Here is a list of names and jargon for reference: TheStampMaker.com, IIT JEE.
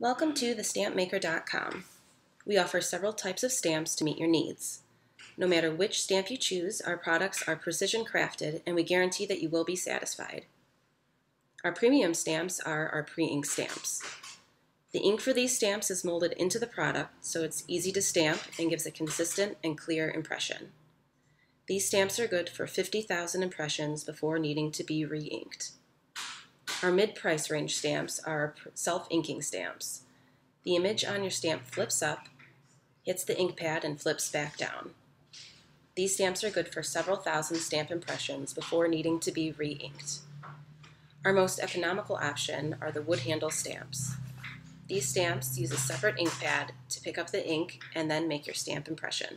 Welcome to TheStampMaker.com. We offer several types of stamps to meet your needs. No matter which stamp you choose, our products are precision crafted and we guarantee that you will be satisfied. Our premium stamps are our pre-ink stamps. The ink for these stamps is molded into the product so it's easy to stamp and gives a consistent and clear impression. These stamps are good for 50,000 impressions before needing to be re-inked. Our mid-price range stamps are self-inking stamps. The image on your stamp flips up, hits the ink pad, and flips back down. These stamps are good for several thousand stamp impressions before needing to be re-inked. Our most economical option are the wood handle stamps. These stamps use a separate ink pad to pick up the ink and then make your stamp impression.